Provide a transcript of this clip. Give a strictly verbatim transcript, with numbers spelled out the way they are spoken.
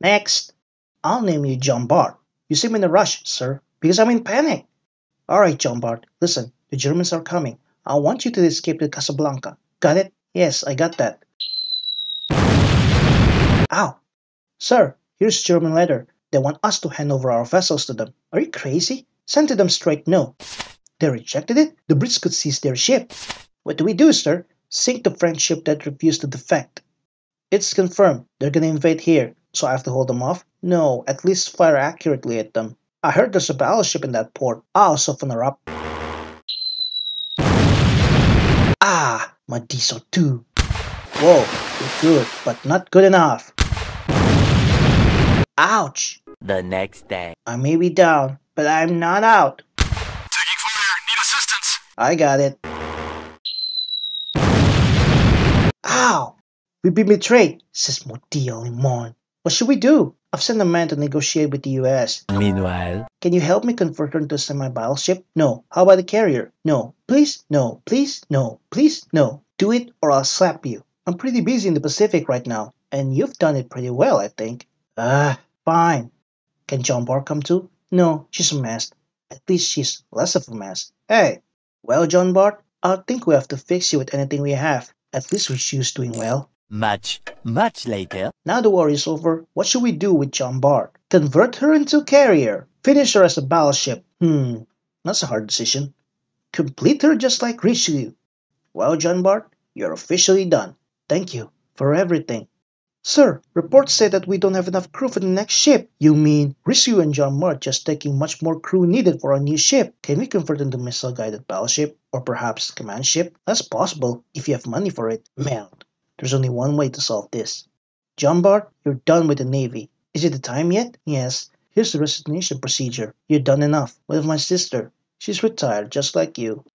Next, I'll name you Jean Bart. You seem in a rush, sir, because I'm in panic. All right, Jean Bart, listen, the Germans are coming. I want you to escape to Casablanca. Got it? Yes, I got that. Ow! Sir, here's German letter. They want us to hand over our vessels to them. Are you crazy? Send to them straight no. They rejected it? The Brits could seize their ship. What do we do, sir? Sink the French ship that refused to defect. It's confirmed. They're gonna invade here. So I have to hold them off? No, at least fire accurately at them. I heard there's a battleship in that port. I'll soften her up. Ah, my diesel too. Whoa, you're good, but not good enough. Ouch! The next day. I may be down, but I'm not out. Taking fire, need assistance. I got it. Ow! We've been betrayed, says mon Dieu le monde. What should we do? I've sent a man to negotiate with the U S. Meanwhile. Can you help me convert her into a semi-battleship? No. How about the carrier? No. Please? No. Please? No. Please? No. Do it or I'll slap you. I'm pretty busy in the Pacific right now, and you've done it pretty well, I think. Ah, uh, fine. Can Jean Bart come too? No, she's a mess. At least she's less of a mess. Hey, well, Jean Bart, I think we have to fix you with anything we have. At least Rishu's doing well. Much, much later. Now the war is over, what should we do with Jean Bart? Convert her into a carrier. Finish her as a battleship. Hmm, that's a hard decision. Complete her just like Rishu. Well, Jean Bart, you're officially done. Thank you for everything. Sir, reports say that we don't have enough crew for the next ship. You mean Rishu and Jean Bart just taking much more crew needed for our new ship? Can we convert them to missile-guided battleship or perhaps command ship? That's possible if you have money for it. Melt. There's only one way to solve this. Jean Bart, you're done with the Navy. Is it the time yet? Yes. Here's the resignation procedure. You're done enough. What of my sister? She's retired, just like you.